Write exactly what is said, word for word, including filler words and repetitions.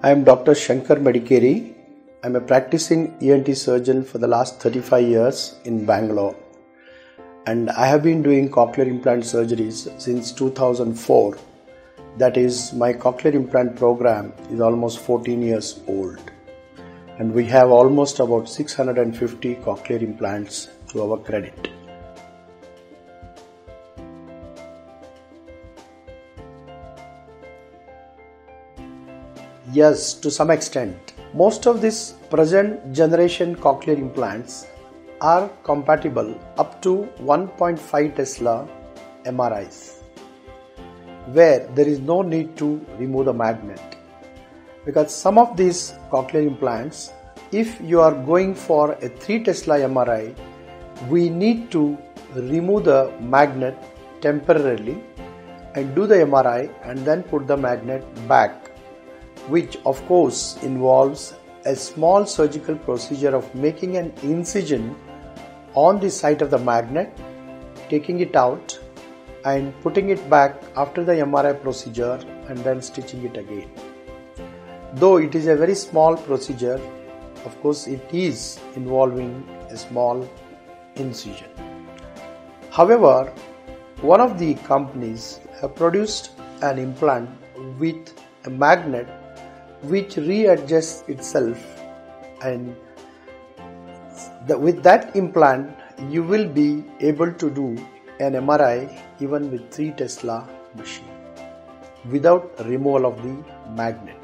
I am Doctor Shankar Medikeri. I am a practicing E N T surgeon for the last thirty-five years in Bangalore, and I have been doing cochlear implant surgeries since two thousand four. That is, my cochlear implant program is almost fourteen years old, and we have almost about six hundred fifty cochlear implants to our credit. Yes, to some extent. Most of these present generation cochlear implants are compatible up to one point five Tesla M R Is, where there is no need to remove the magnet, because some of these cochlear implants, if you are going for a three Tesla M R I, we need to remove the magnet temporarily and do the M R I and then put the magnet back, which of course involves a small surgical procedure of making an incision on the site of the magnet, taking it out and putting it back after the M R I procedure and then stitching it again. Though it is a very small procedure, of course it is involving a small incision. However, one of the companies have produced an implant with a magnet which readjusts itself, and the, with that implant you will be able to do an M R I even with three Tesla machine without removal of the magnet.